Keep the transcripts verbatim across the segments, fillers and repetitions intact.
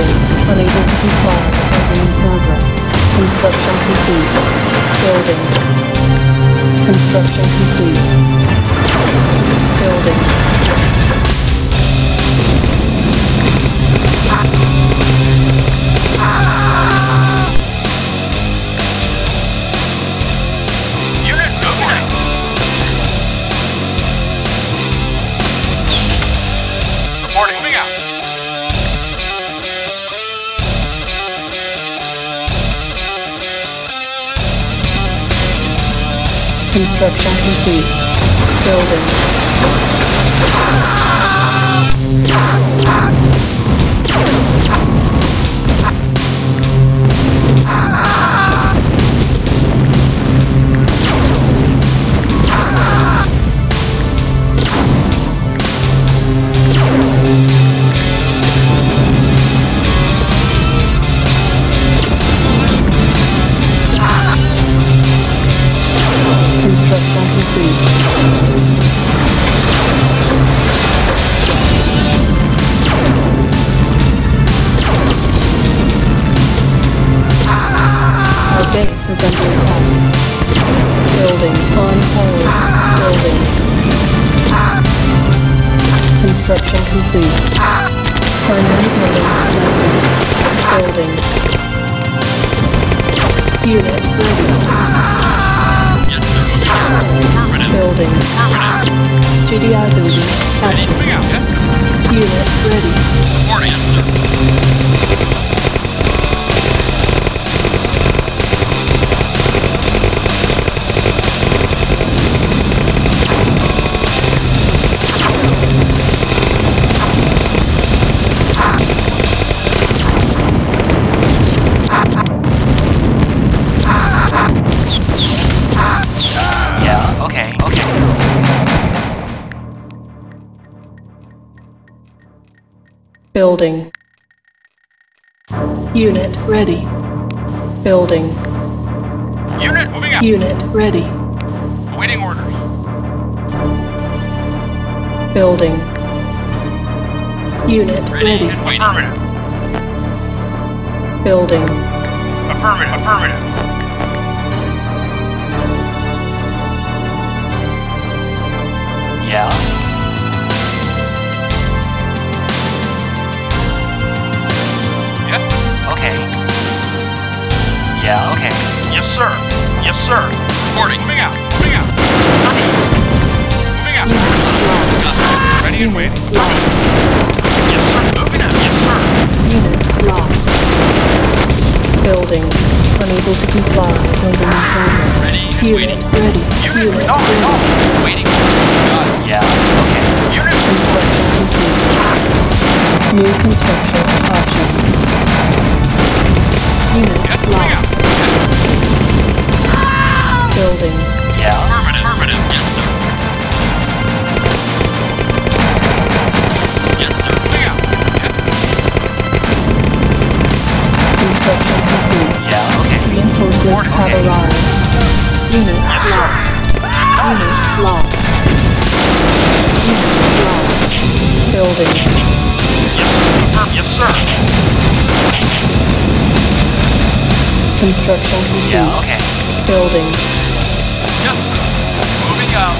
building, unable to be found and in progress. Construction complete. Building. Construction complete. Building. Construction complete. Building. Base is under attack. Building on hold. Building. Construction complete. Primary building selected. Building. Unit ready. Yes, sir. Building. G D I building. Action. Unit ready. Morning, sir. Building. Unit ready. Building. Unit moving out. Unit ready. Awaiting orders. Building. Unit ready. ready. Affirmative. Building. Affirmative. Affirmative. Yeah. Okay. Yeah, okay. Yes, sir. Yes, sir. Reporting. Moving out. Moving out. Moving out. Uh, ready and waiting. Yes, sir. Moving out. Yes, sir. Unit lost. Building. Unable to comply. Building in progress. Ready and waiting. Ready. Unit ready. No, no. Waiting. Uh, yeah, okay. Unit. Construction complete. New construction options. Unit yes, lost. Yes. Building. Yeah. Affirmative. Affirmative. Yes, sir. Yes, sir. Yeah. Yes. Construction complete. Yeah, okay. Reinforcements okay. have arrived. Unit yes, lost. Ah. Unit lost. Unit lost. Building. Yes, sir. Yes, sir. Construction complete. Yeah, okay. Building. Yes. Moving out.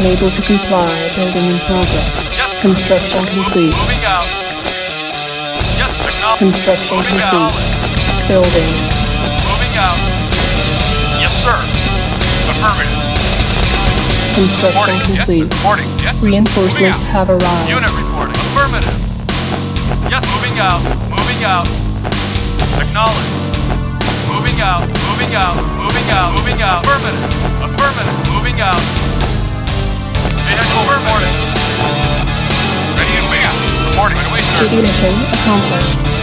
Unable to comply. Building in progress. Yes. Construction complete. Moving out. Yes. Construction moving complete. Out. Building. Moving out. Yes, sir. Affirmative. Construction reporting. Complete. Yes. Yes. Reinforcements have arrived. Unit reporting. Affirmative. Yes. Moving out. Moving out. Acknowledge. Moving out, moving out, moving out, moving out. Affirmative, affirmative, moving out. Vehicle reporting. Ready and wing out. Reporting. Right away, sir. Ignition accomplished.